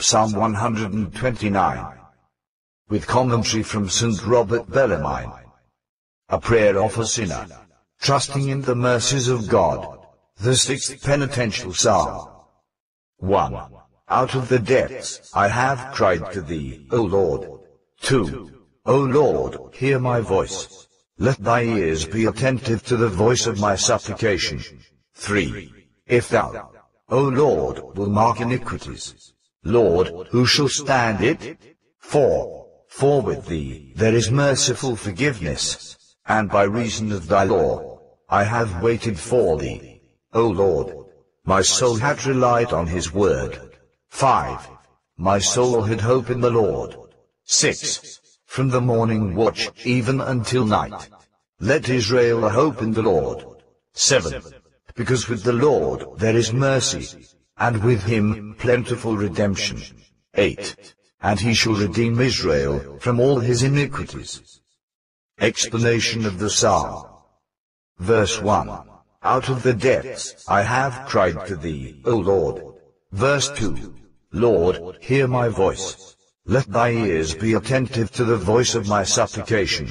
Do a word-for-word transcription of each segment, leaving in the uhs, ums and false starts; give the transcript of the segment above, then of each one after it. Psalm one hundred twenty-nine. With commentary from Saint Robert Bellarmine. A prayer of a sinner, trusting in the mercies of God. The sixth penitential psalm. one. Out of the depths I have cried to thee, O Lord. two. O Lord, hear my voice. Let thy ears be attentive to the voice of my supplication. three. If thou, O Lord, will mark iniquities, Lord, who shall stand it? four. For with thee there is merciful forgiveness, and by reason of thy law I have waited for thee. O Lord, my soul had relied on his word. five. My soul had hope in the Lord. six. From the morning watch even until night, let Israel hope in the Lord. seven. Because with the Lord there is mercy, and with him plentiful redemption. eight. And he shall redeem Israel from all his iniquities. Explanation of the Psalm. Verse one. Out of the depths I have cried to thee, O Lord. Verse two. Lord, hear my voice. Let thy ears be attentive to the voice of my supplication.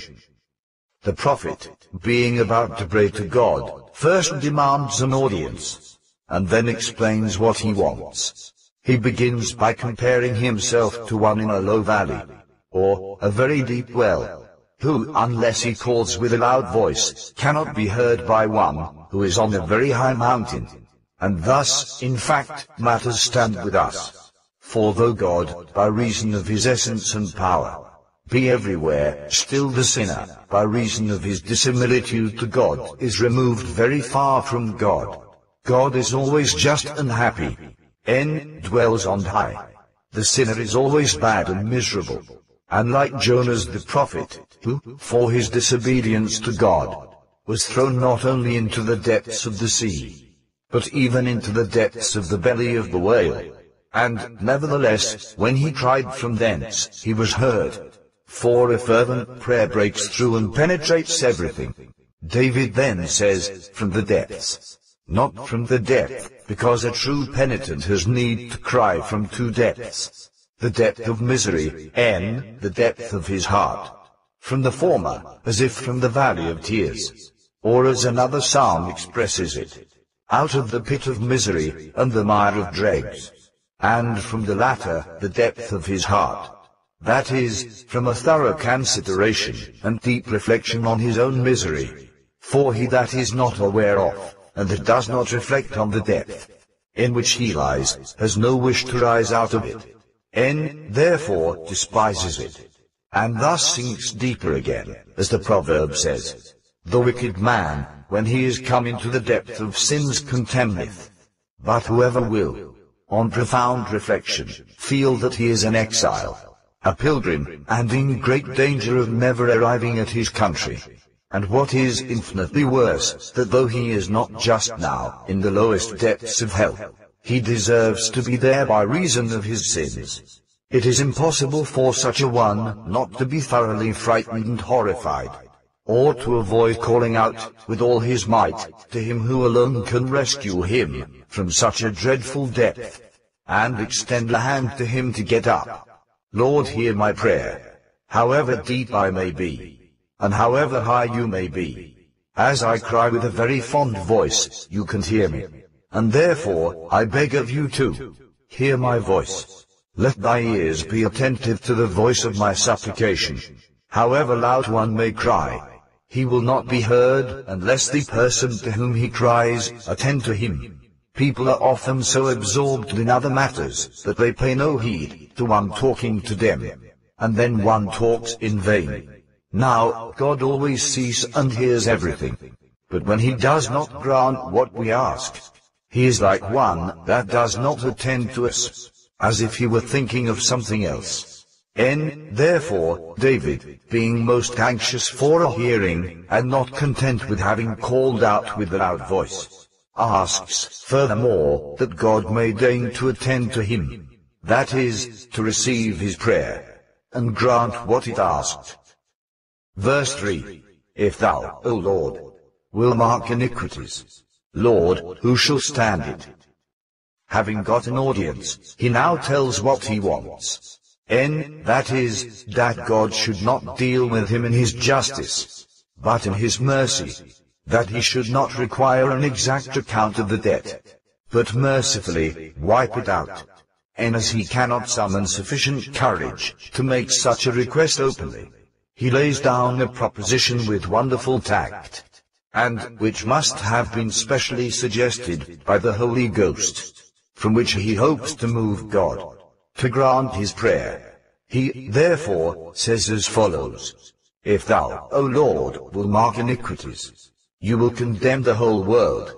The prophet, being about to pray to God, first demands an audience, and then explains what he wants. He begins by comparing himself to one in a low valley, or a very deep well, who, unless he calls with a loud voice, cannot be heard by one who is on a very high mountain. And thus, in fact, matters stand with us. For though God, by reason of his essence and power, be everywhere, still the sinner, by reason of his dissimilitude to God, is removed very far from God. God is always just and happy. N dwells on high. The sinner is always bad and miserable. Unlike Jonas the prophet, who, for his disobedience to God, was thrown not only into the depths of the sea, but even into the depths of the belly of the whale. And, nevertheless, when he cried from thence, he was heard. For a fervent prayer breaks through and penetrates everything. David then says, from the depths. Not from the depth, because a true penitent has need to cry from two depths. The depth of misery, and the depth of his heart. From the former, as if from the valley of tears. Or as another psalm expresses it, out of the pit of misery, and the mire of dregs, and from the latter, the depth of his heart, that is, from a thorough consideration, and deep reflection on his own misery. For he that is not aware of, and that does not reflect on the depth in which he lies, has no wish to rise out of it, and therefore despises it, and thus sinks deeper again, as the proverb says, the wicked man, when he is come into the depth of sins, contemneth. But whoever will, on profound reflection, feel that he is an exile, a pilgrim, and in great danger of never arriving at his country. And what is infinitely worse, that though he is not just now in the lowest depths of hell, he deserves to be there by reason of his sins. It is impossible for such a one not to be thoroughly frightened and horrified, or to avoid calling out with all his might to him who alone can rescue him from such a dreadful depth, and extend a hand to him to get up. Lord, hear my prayer, however deep I may be, and however high you may be. As I cry with a very fond voice, you can hear me, and therefore I beg of you too, hear my voice. Let thy ears be attentive to the voice of my supplication. However loud one may cry, he will not be heard unless the person to whom he cries attend to him. People are often so absorbed in other matters that they pay no heed to one talking to them, and then one talks in vain. Now, God always sees and hears everything, but when he does not grant what we ask, he is like one that does not attend to us, as if he were thinking of something else. And therefore, David, being most anxious for a hearing, and not content with having called out with a loud voice, asks, furthermore, that God may deign to attend to him, that is, to receive his prayer, and grant what it asked. Verse three. If thou, O Lord, will mark iniquities, Lord, who shall stand it? Having got an audience, he now tells what he wants. N, that is, that God should not deal with him in his justice, but in his mercy, that he should not require an exact account of the debt, but mercifully wipe it out. N, as he cannot summon sufficient courage to make such a request openly, he lays down a proposition with wonderful tact, and which must have been specially suggested by the Holy Ghost, from which he hopes to move God to grant his prayer. He, therefore, says as follows: If thou, O Lord, will mark iniquities, you will condemn the whole world.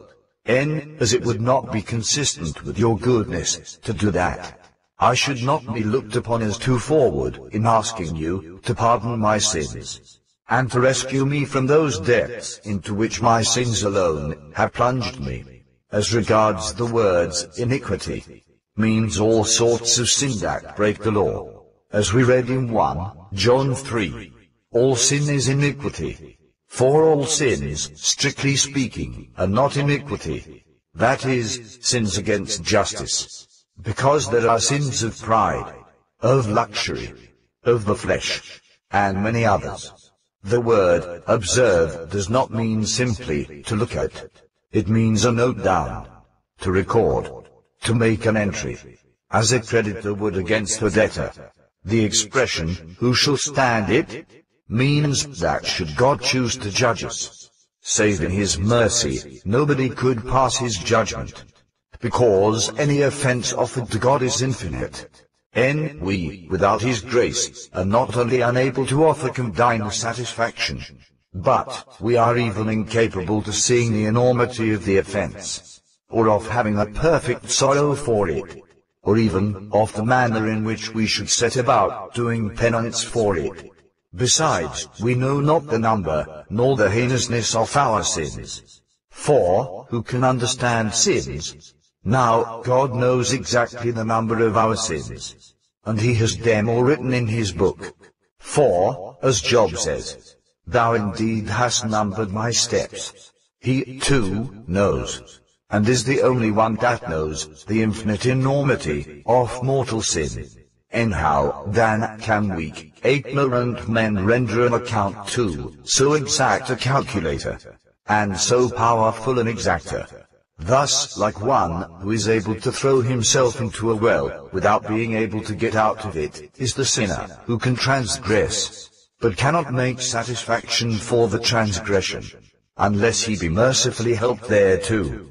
N, as it would not be consistent with your goodness to do that, I should not be looked upon as too forward in asking you to pardon my sins, and to rescue me from those depths into which my sins alone have plunged me. As regards the words iniquity, means all sorts of sin that break the law. As we read in First John three, all sin is iniquity. For all sins, strictly speaking, are not iniquity, that is, sins against justice, because there are sins of pride, of luxury, of the flesh, and many others. The word observe does not mean simply to look at. It means a note down, to record, to make an entry, as a creditor would against a debtor. The expression, who shall stand it, means that should God choose to judge us, save in his mercy, nobody could pass his judgment, because any offense offered to God is infinite. And we, without his grace, are not only unable to offer condign satisfaction, but we are even incapable of seeing the enormity of the offense, or of having a perfect sorrow for it, or even of the manner in which we should set about doing penance for it. Besides, we know not the number, nor the heinousness of our sins. For, who can understand sins? Now, God knows exactly the number of our sins, and he has them all written in his book. For, as Job says, Thou indeed hast numbered my steps. He, too, knows, and is the only one that knows the infinite enormity of mortal sin. And how, then, can weak, ignorant men render an account to so exact a calculator, and so powerful an exactor? Thus, like one who is able to throw himself into a well without being able to get out of it, is the sinner who can transgress, but cannot make satisfaction for the transgression, unless he be mercifully helped thereto.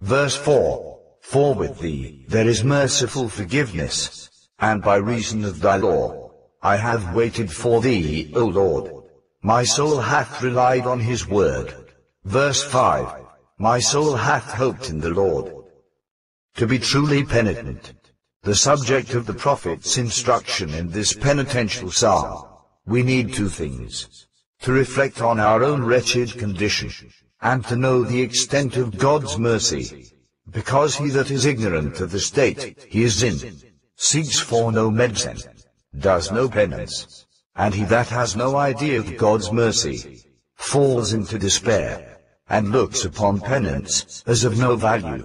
Verse four, For with thee there is merciful forgiveness, and by reason of thy law I have waited for thee, O Lord. My soul hath relied on his word. Verse five, My soul hath hoped in the Lord. To be truly penitent, the subject of the prophet's instruction in this penitential psalm, we need two things: to reflect on our own wretched condition, and to know the extent of God's mercy, because he that is ignorant of the state he is in, seeks for no medicine, does no penance, and he that has no idea of God's mercy, falls into despair, and looks upon penance as of no value.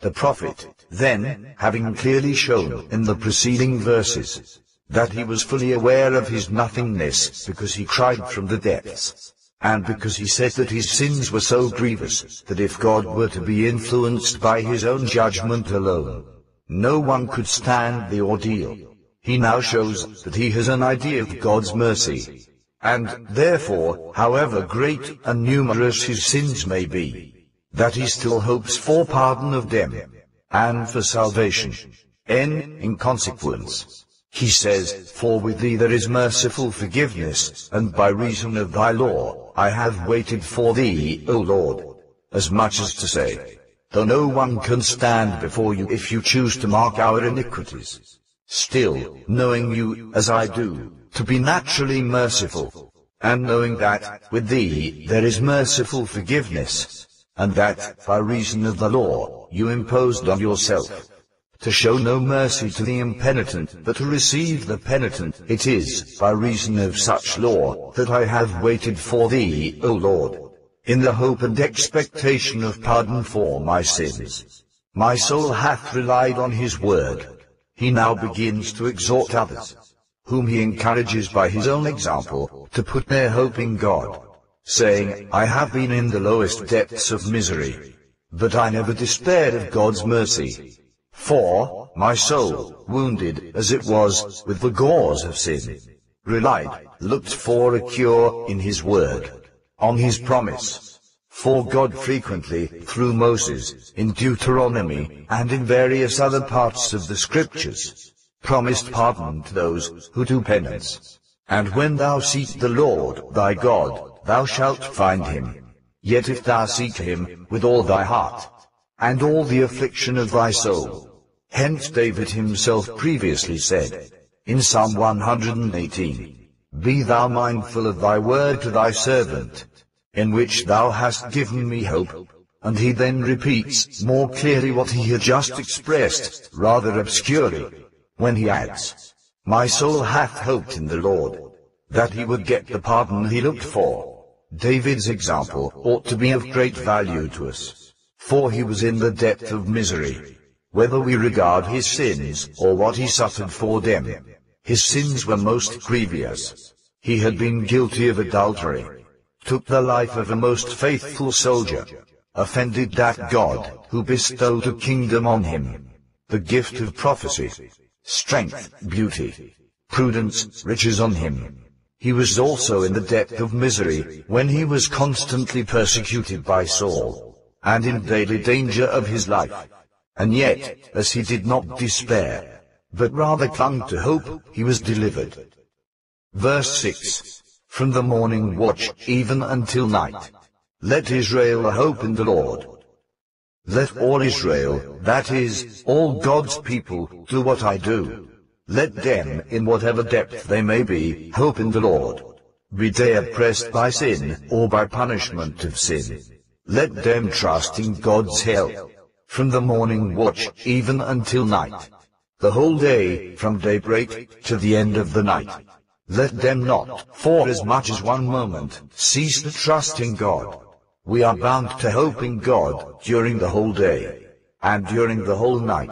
The prophet, then, having clearly shown in the preceding verses that he was fully aware of his nothingness, because he cried from the depths, and because he said that his sins were so grievous that if God were to be influenced by his own judgment alone, no one could stand the ordeal, he now shows that he has an idea of God's mercy, and therefore, however great and numerous his sins may be, that he still hopes for pardon of them, and for salvation. And, in consequence, he says, For with thee there is merciful forgiveness, and by reason of thy law I have waited for thee, O Lord. As much as to say, though no one can stand before you if you choose to mark our iniquities, still, knowing you, as I do, to be naturally merciful, and knowing that, with thee, there is merciful forgiveness, and that, by reason of the law, you imposed on yourself, to show no mercy to the impenitent, but to receive the penitent, it is, by reason of such law, that I have waited for thee, O Lord, in the hope and expectation of pardon for my sins. My soul hath relied on his word. He now begins to exhort others, whom he encourages by his own example, to put their hope in God, saying, I have been in the lowest depths of misery, but I never despaired of God's mercy. For my soul, wounded as it was with the gauze of sin, relied, looked for a cure in his word, on his promise. For God frequently, through Moses, in Deuteronomy, and in various other parts of the Scriptures, promised pardon to those who do penance. And when thou seek the Lord thy God, thou shalt find him. Yet if thou seek him with all thy heart, and all the affliction of thy soul. Hence David himself previously said, in Psalm one hundred eighteen, Be thou mindful of thy word to thy servant, in which thou hast given me hope, and he then repeats more clearly what he had just expressed, rather obscurely, when he adds, My soul hath hoped in the Lord, that he would get the pardon he looked for. David's example ought to be of great value to us, for he was in the depth of misery. Whether we regard his sins or what he suffered for them, his sins were most grievous. He had been guilty of adultery, took the life of a most faithful soldier, offended that God who bestowed a kingdom on him, the gift of prophecy, strength, beauty, prudence, riches on him. He was also in the depth of misery when he was constantly persecuted by Saul, and in daily danger of his life. And yet, as he did not despair, but rather clung to hope, he was delivered. Verse six. From the morning watch even until night, let Israel hope in the Lord. Let all Israel, that is, all God's people, do what I do. Let them, in whatever depth they may be, hope in the Lord. Be they oppressed by sin, or by punishment of sin, let them trust in God's help. From the morning watch even until night, the whole day, from daybreak to the end of the night, let them not, for as much as one moment, cease to trust in God. We are bound to hope in God during the whole day, and during the whole night,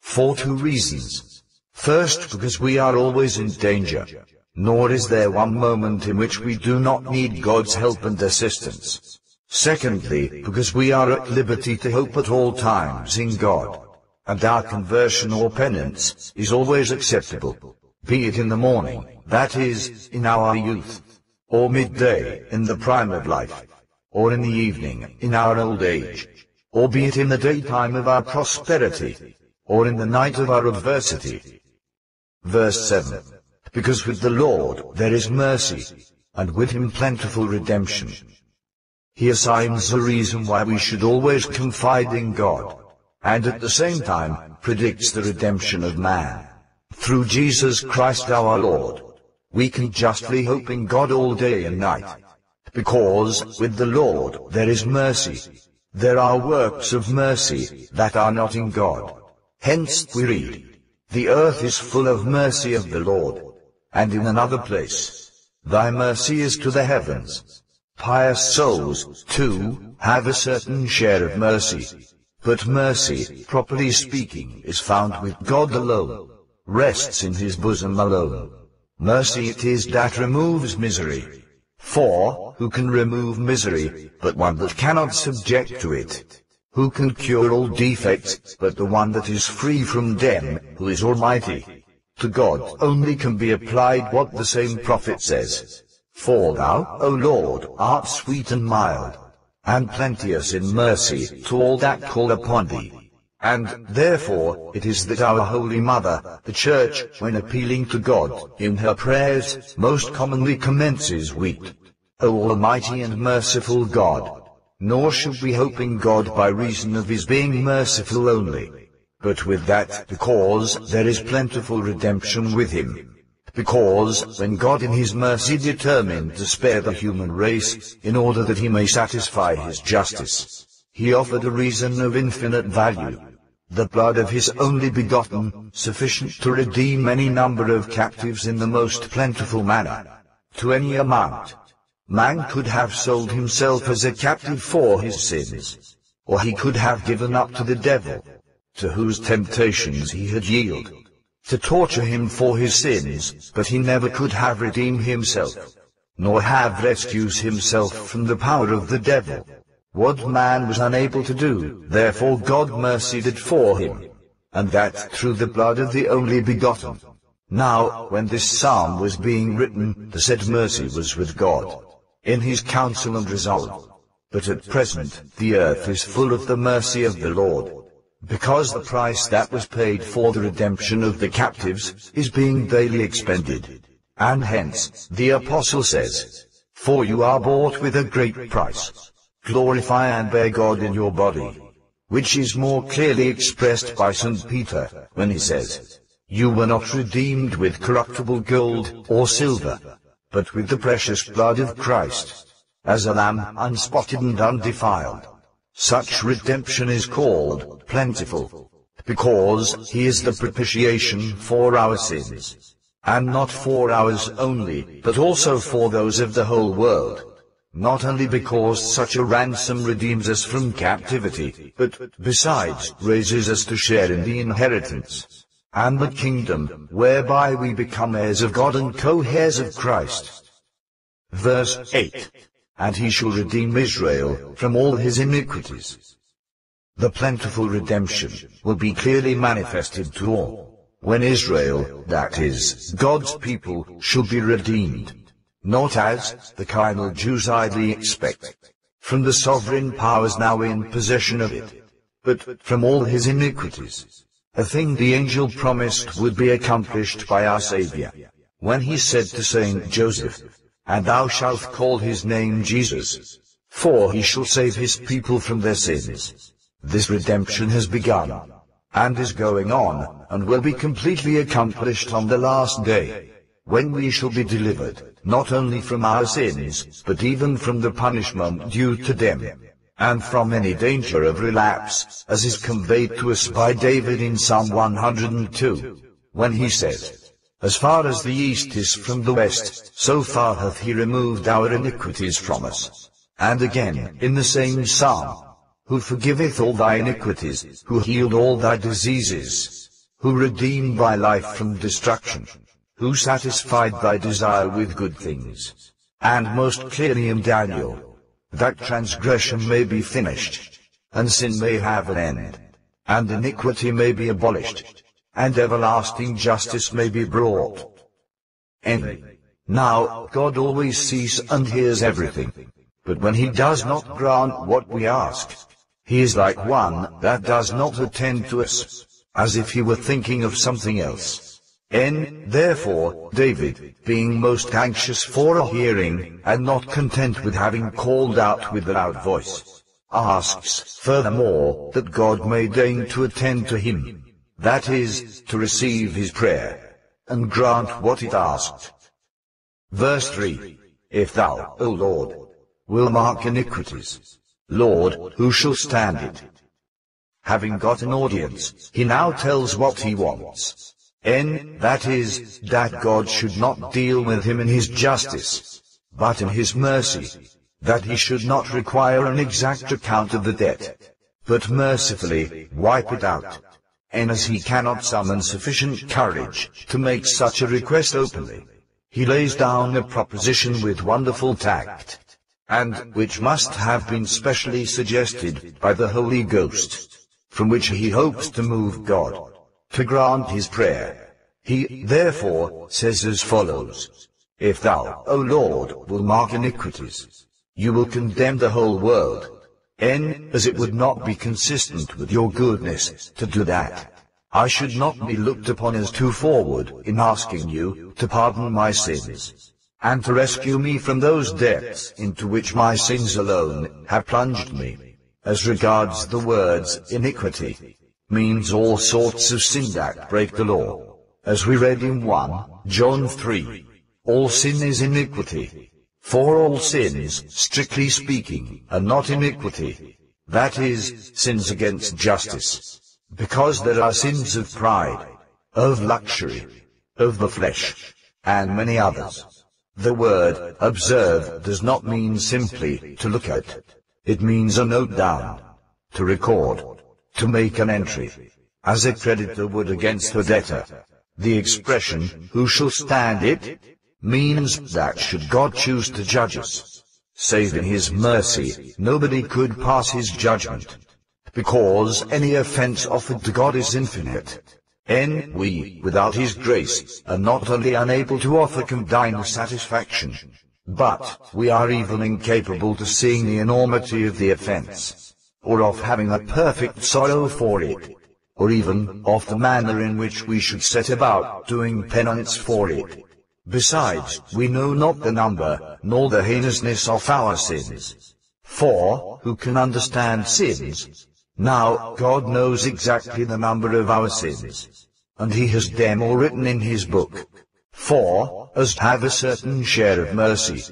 for two reasons. First, because we are always in danger, nor is there one moment in which we do not need God's help and assistance. Secondly, because we are at liberty to hope at all times in God, and our conversion or penance is always acceptable, be it in the morning, that is, in our youth, or midday, in the prime of life, or in the evening, in our old age, or be it in the daytime of our prosperity, or in the night of our adversity. Verse seven. Because with the Lord there is mercy, and with him plentiful redemption. He assigns the reason why we should always confide in God, and at the same time predicts the redemption of man. Through Jesus Christ our Lord, we can justly hope in God all day and night, because with the Lord there is mercy. There are works of mercy that are not in God. Hence we read, The earth is full of mercy of the Lord. And in another place, Thy mercy is to the heavens. Pious souls, too, have a certain share of mercy. But mercy, properly speaking, is found with God alone, rests in his bosom alone. Mercy it is that removes misery. For who can remove misery but one that cannot subject to it? Who can cure all defects but the one that is free from them, who is almighty? To God only can be applied what the same prophet says, For thou, O Lord, art sweet and mild, and plenteous in mercy to all that call upon thee. And, therefore, it is that our Holy Mother, the Church, when appealing to God in her prayers, most commonly commences with, O Almighty and merciful God. Nor should we hope in God by reason of his being merciful only, but with that, because there is plentiful redemption with him. Because, when God in his mercy determined to spare the human race, in order that he may satisfy his justice, he offered a reason of infinite value, the blood of his only begotten, sufficient to redeem any number of captives in the most plentiful manner, to any amount. Man could have sold himself as a captive for his sins, or he could have given up to the devil, to whose temptations he had yielded, to torture him for his sins, but he never could have redeemed himself, nor have rescued himself from the power of the devil. What man was unable to do, therefore God mercy did for him, and that through the blood of the only begotten. Now, when this psalm was being written, the said mercy was with God, in his counsel and resolve. But at present, the earth is full of the mercy of the Lord, because the price that was paid for the redemption of the captives is being daily expended. And hence, the apostle says, "For you are bought with a great price. Glorify and bear God in your body," which is more clearly expressed by Saint Peter, when he says, "You were not redeemed with corruptible gold or silver, but with the precious blood of Christ, as a lamb unspotted and undefiled." Such redemption is called plentiful, because he is the propitiation for our sins, and not for ours only, but also for those of the whole world. Not only because such a ransom redeems us from captivity, but besides raises us to share in the inheritance and the kingdom, whereby we become heirs of God and co-heirs of Christ. Verse eight. And he shall redeem Israel from all his iniquities. The plentiful redemption will be clearly manifested to all, when Israel, that is, God's people, shall be redeemed, not as the carnal Jews idly expect, from the sovereign powers now in possession of it, but from all his iniquities. A thing the angel promised would be accomplished by our Saviour, when he said to Saint Joseph, "And thou shalt call his name Jesus, for he shall save his people from their sins." This redemption has begun, and is going on, and will be completely accomplished on the last day, when we shall be delivered, not only from our sins, but even from the punishment due to them, and from any danger of relapse, as is conveyed to us by David in Psalm one hundred two, when he said, "As far as the east is from the west, so far hath he removed our iniquities from us." And again, in the same psalm, "Who forgiveth all thy iniquities, who healed all thy diseases, who redeemed thy life from destruction, who satisfied thy desire with good things." And most clearly in Daniel, "That transgression may be finished, and sin may have an end, and iniquity may be abolished, and everlasting justice may be brought." End. Now, God always sees and hears everything, but when he does not grant what we ask, he is like one that does not attend to us, as if he were thinking of something else. N. Therefore, David, being most anxious for a hearing, and not content with having called out with a loud voice, asks, furthermore, that God may deign to attend to him, that is, to receive his prayer, and grant what it asked. Verse three. "If thou, O Lord, will mark iniquities, Lord, who shall stand it?" Having got an audience, he now tells what he wants. N. That is, that God should not deal with him in his justice, but in his mercy, that he should not require an exact account of the debt, but mercifully wipe it out. And as he cannot summon sufficient courage to make such a request openly, he lays down a proposition with wonderful tact, and which must have been specially suggested by the Holy Ghost, from which he hopes to move God to grant his prayer. He, therefore, says as follows, "If thou, O Lord, will mark iniquities, you will condemn the whole world." N. As it would not be consistent with your goodness to do that, I should not be looked upon as too forward in asking you to pardon my sins, and to rescue me from those depths into which my sins alone have plunged me. As regards the words iniquity, means all sorts of sin that break the law. As we read in First John three, all sin is iniquity. For all sins, strictly speaking, are not iniquity, that is, sins against justice, because there are sins of pride, of luxury, of the flesh, and many others. The word observe does not mean simply to look at. It means a note down, to record, to make an entry, as a creditor would against the debtor. The expression, who shall stand it, means that should God choose to judge us, save in his mercy, nobody could pass his judgment, because any offense offered to God is infinite. And we, without his grace, are not only unable to offer condign satisfaction, but we are even incapable of seeing the enormity of the offense, or of having a perfect sorrow for it, or even of the manner in which we should set about doing penance for it. Besides, we know not the number, nor the heinousness of our sins. For, who can understand sins? Now, God knows exactly the number of our sins, and he has them all written in his book. For, us have a certain share of mercy,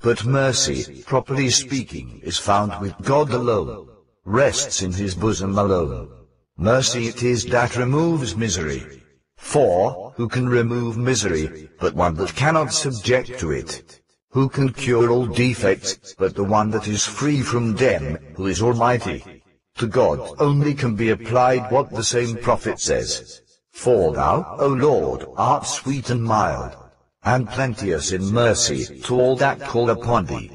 but mercy, properly speaking, is found with God alone, rests in his bosom alone. Mercy it is that removes misery. For, who can remove misery, but one that cannot subject to it? Who can cure all defects, but the one that is free from them, who is almighty? To God only can be applied what the same prophet says. For thou, O Lord, art sweet and mild, and plenteous in mercy to all that call upon thee.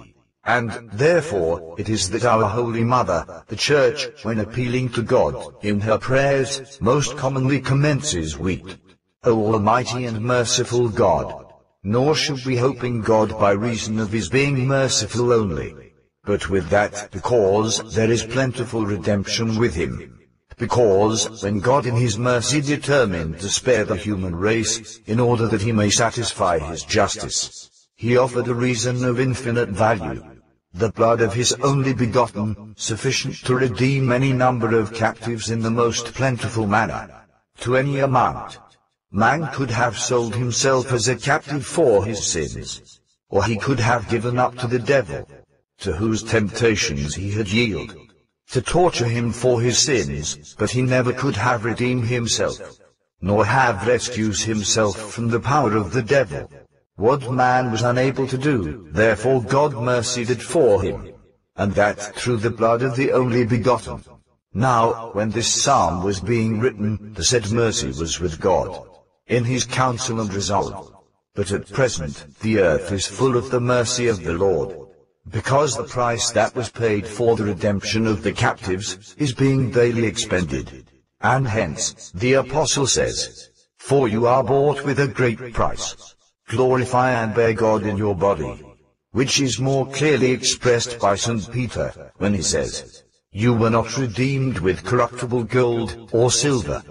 And, therefore, it is that our Holy Mother, the Church, when appealing to God, in her prayers, most commonly commences with, O Almighty and merciful God. Nor should we hope in God by reason of his being merciful only, but with that because there is plentiful redemption with him. Because, when God in his mercy determined to spare the human race, in order that he may satisfy his justice, he offered a reason of infinite value, the blood of his only begotten, sufficient to redeem any number of captives in the most plentiful manner, to any amount. Man could have sold himself as a captive for his sins, or he could have given up to the devil, to whose temptations he had yielded, to torture him for his sins, but he never could have redeemed himself, nor have rescued himself from the power of the devil. What man was unable to do, therefore God mercy did for him, and that through the blood of the only begotten. Now, when this psalm was being written, the said mercy was with God, in his counsel and resolve. But at present, the earth is full of the mercy of the Lord, because the price that was paid for the redemption of the captives is being daily expended. And hence, the Apostle says, For you are bought with a great price. Glorify and bear God in your body, which is more clearly expressed by Saint Peter, when he says, You were not redeemed with corruptible gold or silver,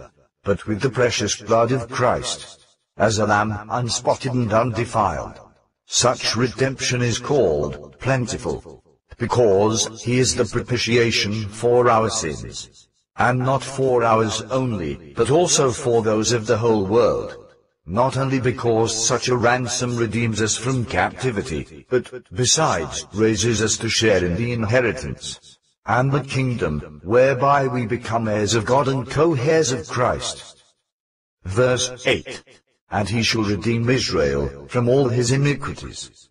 but with the precious blood of Christ, as a lamb unspotted and undefiled. Such redemption is called plentiful, because he is the propitiation for our sins, and not for ours only, but also for those of the whole world. Not only because such a ransom redeems us from captivity, but, besides, raises us to share in the inheritance, and the kingdom, whereby we become heirs of God and co-heirs of Christ. Verse eight. And he shall redeem Israel from all his iniquities.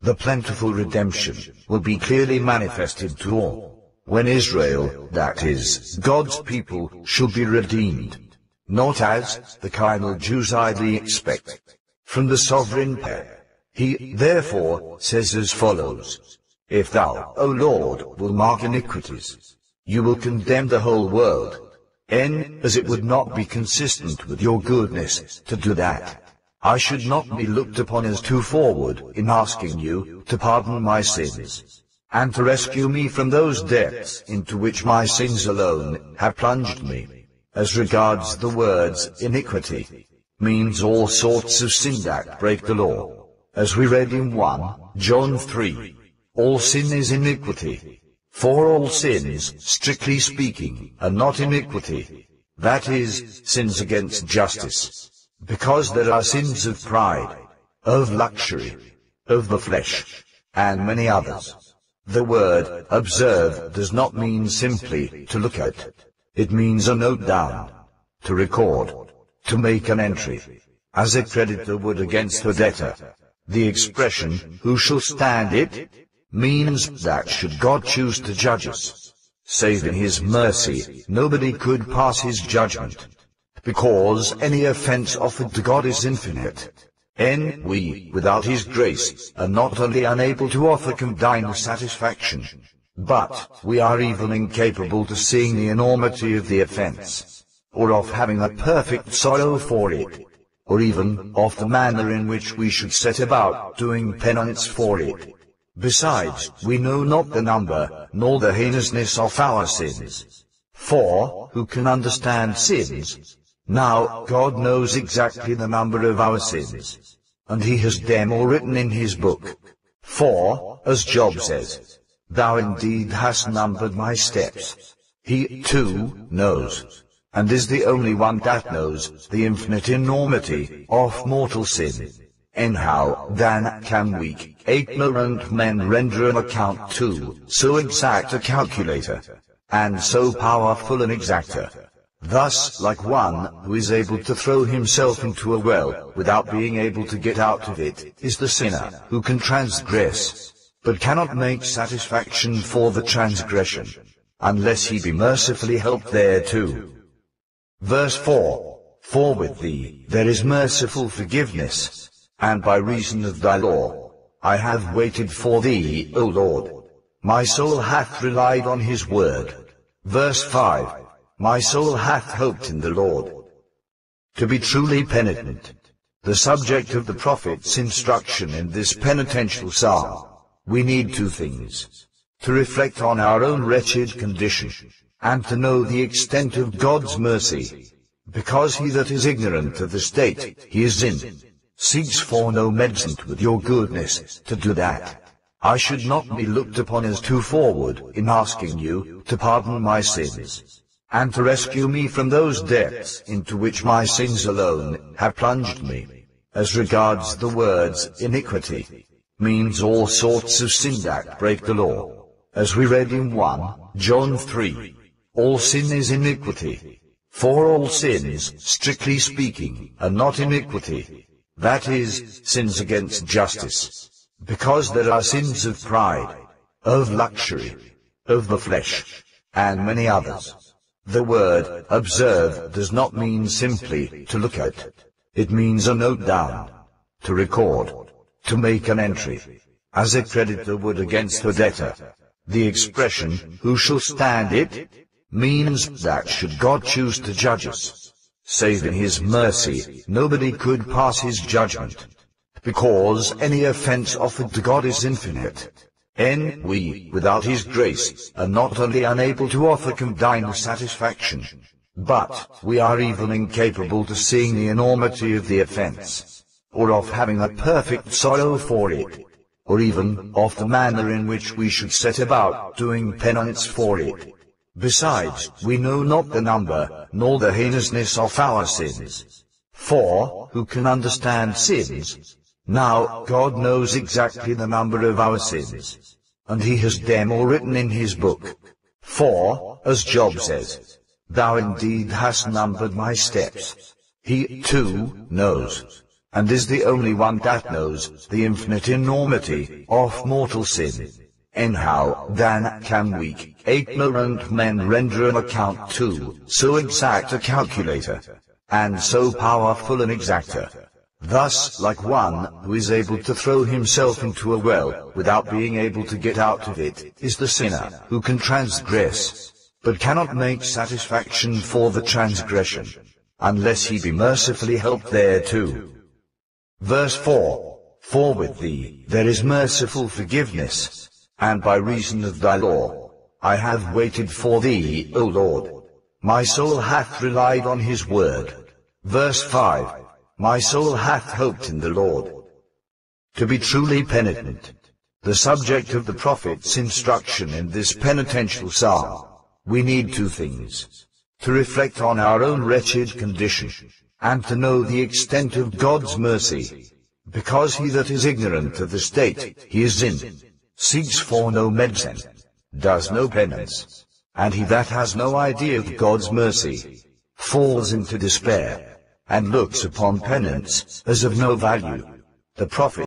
The plentiful redemption will be clearly manifested to all, when Israel, that is, God's people, shall be redeemed. Not as the carnal Jews idly expect, from the sovereign pair. He, therefore, says as follows, If thou, O Lord, will mark iniquities, you will condemn the whole world, and, as it would not be consistent with your goodness to do that, I should not be looked upon as too forward in asking you to pardon my sins, and to rescue me from those depths into which my sins alone have plunged me. As regards the words, iniquity, means all sorts of sin that break the law. As we read in First John three, all sin is iniquity. For all sins, strictly speaking, are not iniquity, that is, sins against justice, because there are sins of pride, of luxury, of the flesh, and many others. The word, observe, does not mean simply to look at it. It means a note down, to record, to make an entry, as a creditor would against the debtor. The expression, who shall stand it, means that should God choose to judge us, Save in his mercy, nobody could pass his judgment, because any offense offered to God is infinite. And we, without his grace, are not only unable to offer condign satisfaction, but we are even incapable of seeing the enormity of the offense, or of having a perfect sorrow for it, or even of the manner in which we should set about doing penance for it. Besides, we know not the number, nor the heinousness of our sins. For, who can understand sins? Now, God knows exactly the number of our sins, and he has them all written in his book. For, as Job says, "Thou indeed hast numbered my steps." He, too, knows, and is the only one that knows, the infinite enormity of mortal sin. And how, then, can weak, ignorant men render an account to so exact a calculator, and so powerful an exactor? Thus, like one who is able to throw himself into a well without being able to get out of it, is the sinner who can transgress, but cannot make satisfaction for the transgression, unless he be mercifully helped thereto. Verse four. For with thee there is merciful forgiveness, and by reason of thy law I have waited for thee, O Lord. My soul hath relied on his word. Verse five. My soul hath hoped in the Lord. To be truly penitent, the subject of the prophet's instruction in this penitential psalm, we need two things: to reflect on our own wretched condition, and to know the extent of God's mercy, because he that is ignorant of the state he is in seeks for no medicine with your goodness to do that. I should not be looked upon as too forward in asking you to pardon my sins, and to rescue me from those depths into which my sins alone have plunged me. As regards the words iniquity, means all sorts of sin that break the law. As we read in First John three, all sin is iniquity. For all sins, strictly speaking, are not iniquity, that is, sins against justice, because there are sins of pride, of luxury, of the flesh, and many others. The word observe does not mean simply to look at. It means a note down, to record, to make an entry, as a creditor would against a debtor. The expression, who shall stand it, means that should God choose to judge us, save in his mercy, nobody could pass his judgment, because any offense offered to God is infinite. And we, without his grace, are not only unable to offer condign satisfaction, but we are even incapable of seeing the enormity of the offense, or of having a perfect sorrow for it, or even of the manner in which we should set about doing penance for it. Besides, we know not the number, nor the heinousness of our sins. For, who can understand sins? Now, God knows exactly the number of our sins, and he has them all written in his book. For, as Job says, "Thou indeed hast numbered my steps." He, too, knows, and is the only one that knows, the infinite enormity of mortal sin. And how, then, can weak, ignorant men render an account to so exact a calculator, and so powerful an exactor? Thus, like one who is able to throw himself into a well without being able to get out of it, is the sinner who can transgress, but cannot make satisfaction for the transgression, unless he be mercifully helped thereto. Verse four. For with thee there is merciful forgiveness, and by reason of thy law I have waited for thee, O Lord. My soul hath relied on his word. Verse five. My soul hath hoped in the Lord. To be truly penitent, the subject of the prophet's instruction in this penitential psalm, we need two things: to reflect on our own wretched condition, and to know the extent of God's mercy, because he that is ignorant of the state he is in seeks for no medicine, does no penance, and he that has no idea of God's mercy falls into despair, and looks upon penance as of no value. The prophet